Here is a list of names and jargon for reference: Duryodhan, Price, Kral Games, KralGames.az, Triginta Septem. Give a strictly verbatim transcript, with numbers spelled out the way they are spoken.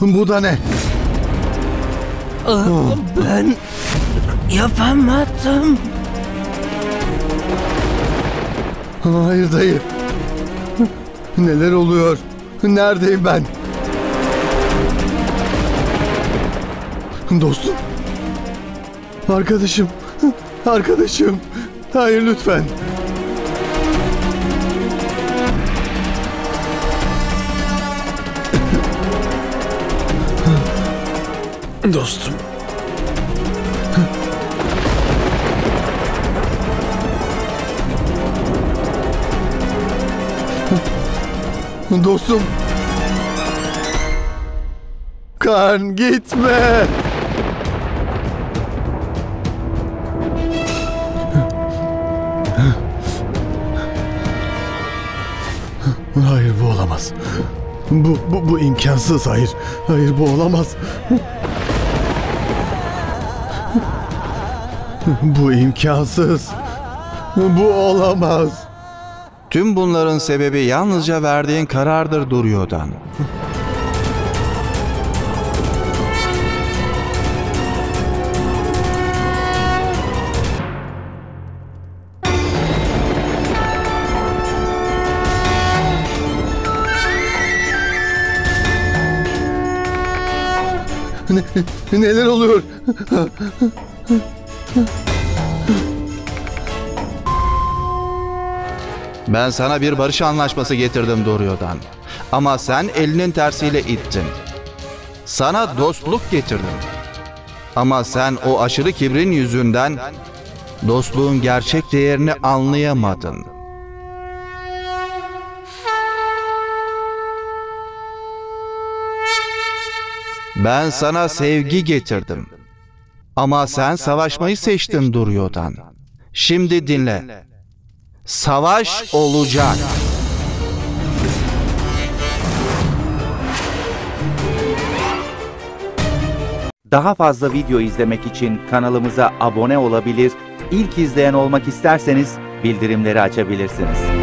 Bu da ne? Oh. Ben yapamadım. Hayır dayı. Neler oluyor? Neredeyim ben? Dostum. Arkadaşım. Arkadaşım. Hayır lütfen. Dostum. Dostum. Kan gitme. Hayır bu olamaz. Bu, bu, bu imkansız. Hayır. Hayır bu olamaz. Bu imkansız. Bu olamaz. Tüm bunların sebebi yalnızca verdiğin karardır Duryodhan. Ne, neler oluyor? Ben sana bir barış anlaşması getirdim Duryodhan. Ama sen elinin tersiyle ittin. Sana dostluk getirdim. Ama sen o aşırı kibrin yüzünden dostluğun gerçek değerini anlayamadın. Ben sana sevgi getirdim. Ama sen savaşmayı seçtin Duryodhan. Şimdi dinle. Savaş olacak. Daha fazla video izlemek için kanalımıza abone olabilir, ilk izleyen olmak isterseniz bildirimleri açabilirsiniz.